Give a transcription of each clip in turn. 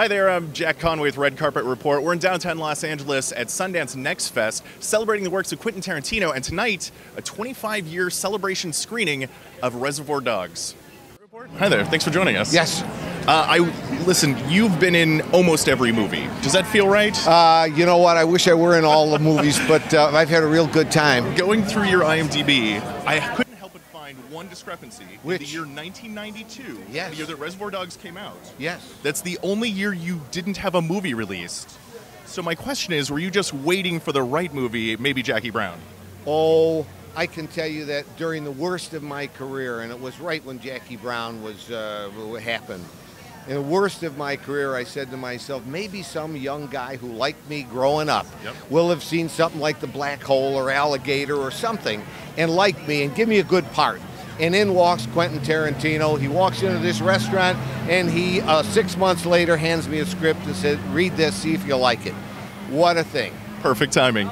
Hi there, I'm Jack Conway with Red Carpet Report. We're in downtown Los Angeles at Sundance Next Fest, celebrating the works of Quentin Tarantino, and tonight, a 25-year celebration screening of Reservoir Dogs. Hi there, thanks for joining us. Yes. Listen, you've been in almost every movie. Does that feel right? You know what, I wish I were in all the movies, but I've had a real good time. Going through your IMDb, I couldn't help but find one discrepancy. Which? The year 1992, yes. The year that Reservoir Dogs came out. Yes. That's the only year you didn't have a movie released. So my question is, were you just waiting for the right movie, maybe Jackie Brown? Oh, I can tell you that during the worst of my career, and it was right when Jackie Brown was happened. In the worst of my career, I said to myself, maybe some young guy who liked me growing up will have seen something like The Black Hole or Alligator or something and liked me and give me a good part. And in walks Quentin Tarantino. He walks into this restaurant and he, 6 months later, hands me a script and said, read this, see if you like it. What a thing. Perfect timing.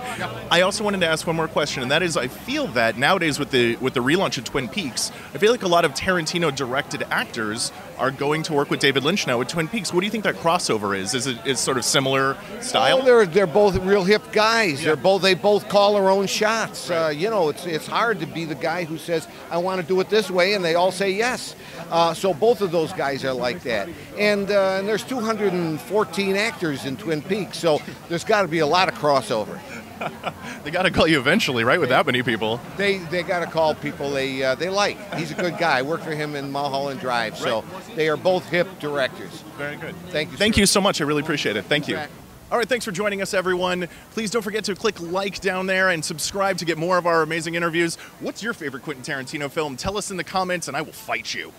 I also wanted to ask one more question, and that is, I feel that nowadays with the relaunch of Twin Peaks, I feel like a lot of Tarantino-directed actors are going to work with David Lynch now with Twin Peaks. What do you think that crossover is? Is it sort of similar style? Oh, they're both real hip guys. Yeah. They both call their own shots. Right. You know, it's hard to be the guy who says, I want to do it this way, and they all say yes. So both of those guys are like that. And there's 214 actors in Twin Peaks, so there's got to be a lot of crossover. They got to call you eventually, right? With that many people, they got to call people they like. He's a good guy. I worked for him in Mulholland Drive, so they are both hip directors. Very good. Thank you. Thank you so much. I really appreciate it. Thank you. All right, thanks for joining us, everyone. Please don't forget to click like down there and subscribe to get more of our amazing interviews. What's your favorite Quentin Tarantino film? Tell us in the comments, and I will fight you.